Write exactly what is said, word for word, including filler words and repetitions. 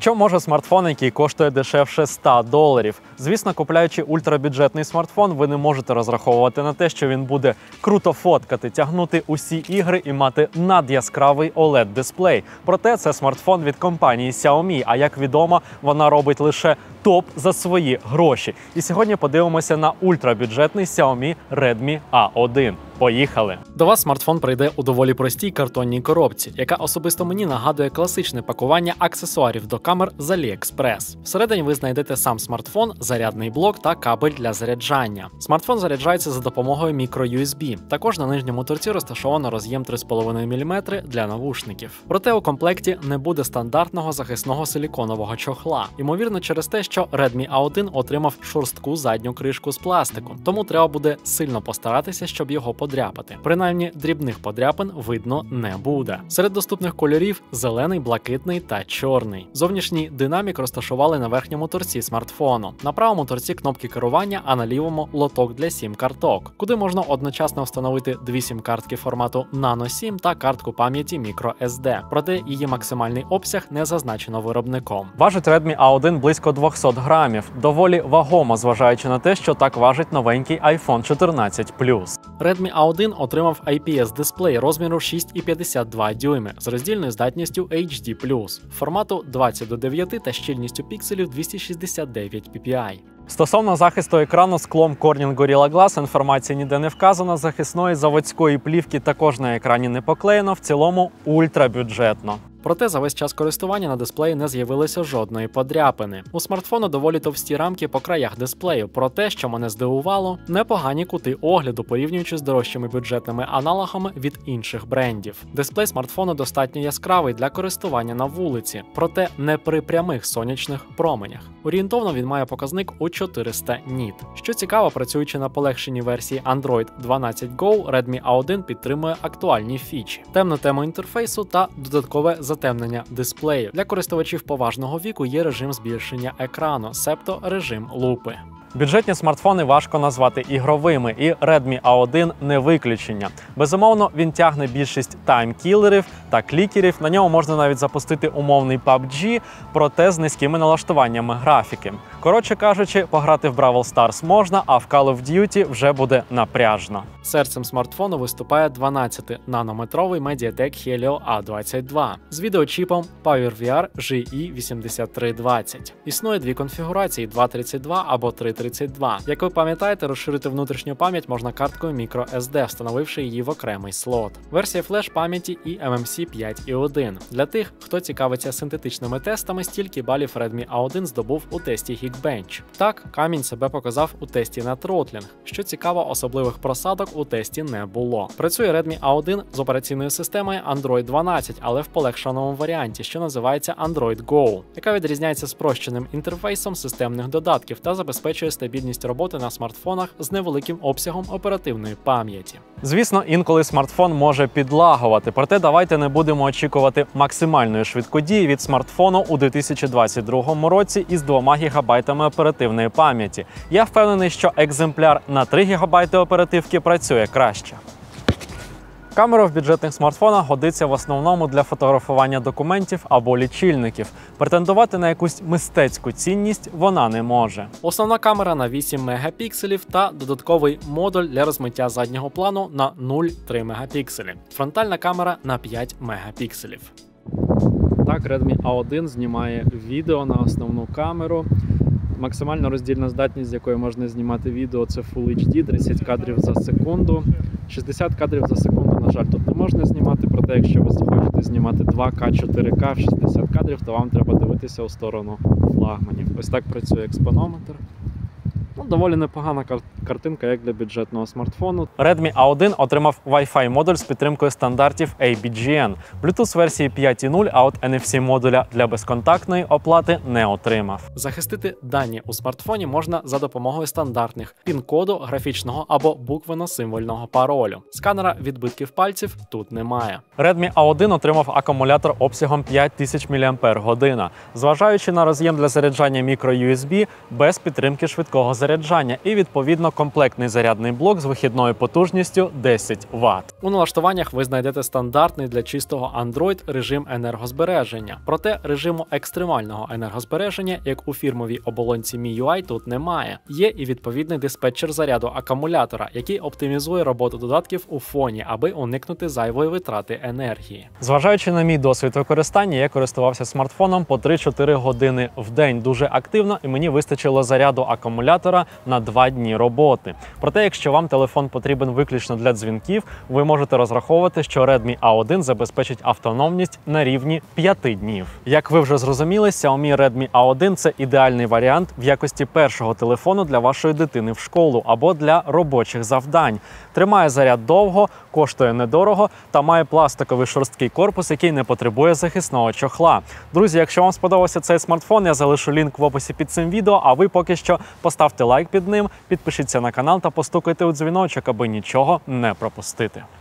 Що може смартфон, який коштує дешевше ста доларів? Звісно, купляючи ультрабюджетний смартфон, ви не можете розраховувати на те, що він буде круто фоткати, тягнути усі ігри і мати надяскравий о лед-дисплей. Проте це смартфон від компанії Xiaomi, а як відомо, вона робить лише топ за свої гроші. І сьогодні подивимося на ультрабюджетний Xiaomi Redmi А один. Поїхали! До вас смартфон прийде у доволі простій картонній коробці, яка особисто мені нагадує класичне пакування аксесуарів до камер з Aliexpress. Всередині ви знайдете сам смартфон, зарядний блок та кабель для заряджання. Смартфон заряджається за допомогою мікро ю ес бі. Також на нижньому торці розташовано роз'єм три і п'ять міліметри для навушників. Проте у комплекті не буде стандартного захисного силіконового чохла. Ймовірно через те, що Redmi А один отримав шорстку задню кришку з пластику, тому треба буде сильно постаратися, щоб його подряпати. Подряпати. Принаймні, дрібних подряпин видно не буде. Серед доступних кольорів – зелений, блакитний та чорний. Зовнішній динамік розташували на верхньому торці смартфону. На правому торці кнопки керування, а на лівому – лоток для сім-карток, куди можна одночасно встановити дві сім-картки формату Nano SIM та картку пам'яті MicroSD. Проте її максимальний обсяг не зазначено виробником. Важить Redmi А один близько двохсот грамів. Доволі вагомо, зважаючи на те, що так важить новенький айфон чотирнадцять плюс. Redmi А один отримав ай пі ес-дисплей розміру шість цілих п'ятдесят два дюйми з роздільною здатністю ейч ді плюс, формату двадцять до дев'яти та щільністю пікселів двісті шістдесят дев'ять пі пі ай. Стосовно захисту екрану склом Corning Gorilla Glass інформації ніде не вказано, захисної заводської плівки також на екрані не поклеєно, в цілому ультрабюджетно. Проте за весь час користування на дисплеї не з'явилося жодної подряпини. У смартфону доволі товсті рамки по краях дисплею, проте, що мене здивувало, непогані кути огляду, порівнюючи з дорожчими бюджетними аналогами від інших брендів. Дисплей смартфону достатньо яскравий для користування на вулиці, проте не при прямих сонячних променях. Орієнтовно він має показник у чотириста ніт. Що цікаво, працюючи на полегшеній версії Android дванадцять Go, Redmi А один підтримує актуальні фічі, темну тему інтерфейсу та додаткове затемнення дисплею. Для користувачів поважного віку є режим збільшення екрану, себто режим лупи. Бюджетні смартфони важко назвати ігровими, і Redmi А один не виключення. Безумовно, він тягне більшість таймкілерів та клікерів, на ньому можна навіть запустити умовний паб джі, проте з низькими налаштуваннями графіки. Коротше кажучи, пограти в Bravel Stars можна, а в Call of Duty вже буде напряжно. Серцем смартфону виступає дванадцятинанометровий MediaTek Helio А двадцять два з відеочіпом PowerVR джі і вісімдесят три двадцять. Існує дві конфігурації – два тридцять два або три тридцять два. Як ви пам'ятаєте, розширити внутрішню пам'ять можна карткою microSD, встановивши її в окремий слот. Версія флеш-пам'яті і ем ем сі п'ять і один. Для тих, хто цікавиться синтетичними тестами, стільки балів Redmi А один здобув у тесті Geekbench. Так, камінь себе показав у тесті на тротлінг. Що цікаво, особливих просадок у тесті не було. Працює Redmi А один з операційною системою Android дванадцять, але в полегшеному варіанті, що називається Android Go, яка відрізняється спрощеним інтерфейсом системних додатків та забезпечує стабільність роботи на смартфонах з невеликим обсягом оперативної пам'яті. Звісно, інколи смартфон може підлагувати, проте давайте не будемо очікувати максимальної швидкодії від смартфону у дві тисячі двадцять другому році із двома гігабайтами оперативної пам'яті. Я впевнений, що екземпляр на три гігабайти оперативки працює краще. Камера в бюджетних смартфонах годиться в основному для фотографування документів або лічильників. Претендувати на якусь мистецьку цінність вона не може. Основна камера на вісім мегапікселів та додатковий модуль для розмиття заднього плану на нуль цілих три мегапікселі. Фронтальна камера на п'ять мегапікселів. Так, Redmi А один знімає відео на основну камеру. Максимальна роздільна здатність, з якої можна знімати відео, це фул ейч ді, тридцять кадрів за секунду. шістдесят кадрів за секунду, на жаль, тут не можна знімати, проте якщо ви захочете знімати два ка, чотири ка в шістдесят кадрів, то вам треба дивитися у сторону флагманів. Ось так працює експонометр. Ну, доволі непогана картинка, як для бюджетного смартфону. Redmi А один отримав Wi-Fi модуль з підтримкою стандартів ей бі джі ен, Bluetooth версії п'ять нуль, а от ен еф сі модуля для безконтактної оплати не отримав. Захистити дані у смартфоні можна за допомогою стандартних пін-коду, графічного або буквено-символьного паролю. Сканера відбитків пальців тут немає. Redmi А один отримав акумулятор обсягом п'ять тисяч міліампер годин, зважаючи на роз'єм для заряджання мікро ю ес бі без підтримки швидкого заряджання. Заряджання і, відповідно, комплектний зарядний блок з вихідною потужністю десять ватт. У налаштуваннях ви знайдете стандартний для чистого Android режим енергозбереження. Проте режиму екстремального енергозбереження, як у фірмовій оболонці ем і ю ай, тут немає. Є і відповідний диспетчер заряду акумулятора, який оптимізує роботу додатків у фоні, аби уникнути зайвої витрати енергії. Зважаючи на мій досвід використання, я користувався смартфоном по три-чотири години в день дуже активно, і мені вистачило заряду акумулятора на два дні роботи. Проте, якщо вам телефон потрібен виключно для дзвінків, ви можете розраховувати, що Redmi а один забезпечить автономність на рівні п'яти днів. Як ви вже зрозуміли, Xiaomi Redmi а один – це ідеальний варіант в якості першого телефону для вашої дитини в школу або для робочих завдань. Тримає заряд довго, коштує недорого та має пластиковий шорсткий корпус, який не потребує захисного чохла. Друзі, якщо вам сподобався цей смартфон, я залишу лінк в описі під цим відео, а ви поки що поставте лайк під ним, підпишіться на канал та постукайте у дзвіночок, аби нічого не пропустити.